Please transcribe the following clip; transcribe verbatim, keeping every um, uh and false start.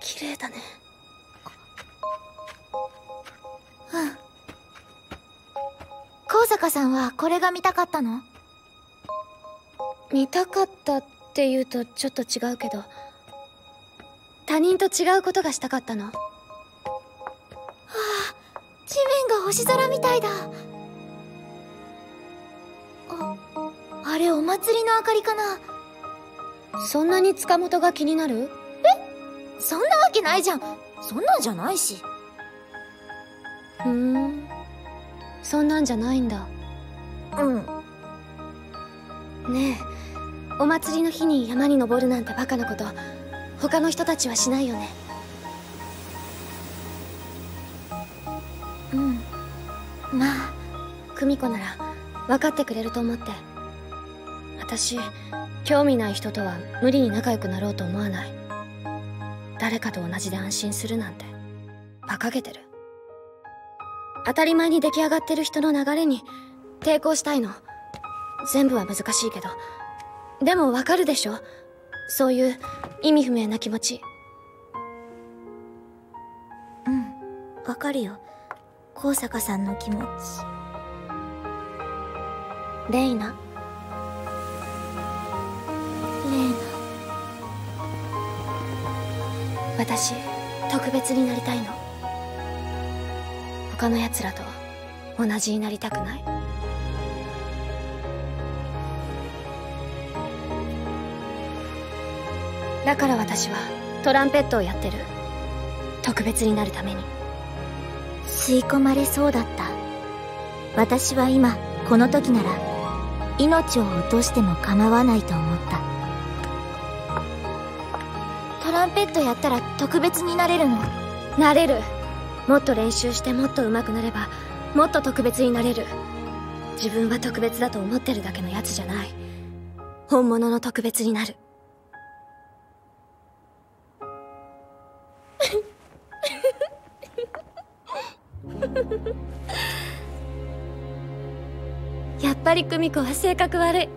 綺麗だね。うん。香坂さんはこれが見たかったの？見たかったって言うとちょっと違うけど、他人と違うことがしたかったの。はあ、地面が星空みたいだ。あ、あれお祭りの明かりかな。そんなに塚本が気になる？え、そんなわけないじゃん。そんなんじゃないし。ふん、そんなんじゃないんだ。うん。ねえ、お祭りの日に山に登るなんてバカなこと、他の人たちはしないよね。うん。まあ、久美子なら分かってくれると思って。私、興味ない人とは無理に仲良くなろうと思わない。誰かと同じで安心するなんて、馬鹿げてる。当たり前に出来上がってる人の流れに抵抗したいの。全部は難しいけど。でもわかるでしょ？そういう意味不明な気持ち。うん、わかるよ。香坂さんの気持ち。レイナ。レイナ。私、特別になりたいの。他の奴らと同じになりたくない。だから私はトランペットをやってる。特別になるために。吸い込まれそうだった。私は今この時なら命を落としても構わないと思った。トランペットやったら特別になれるの？なれる。もっと練習してもっと上手くなればもっと特別になれる。自分は特別だと思ってるだけのやつじゃない。本物の特別になる。やっぱり久美子は性格悪い。